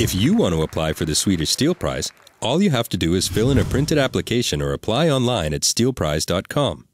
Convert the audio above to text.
If you want to apply for the Swedish Steel Prize, all you have to do is fill in a printed application or apply online at steelprize.com.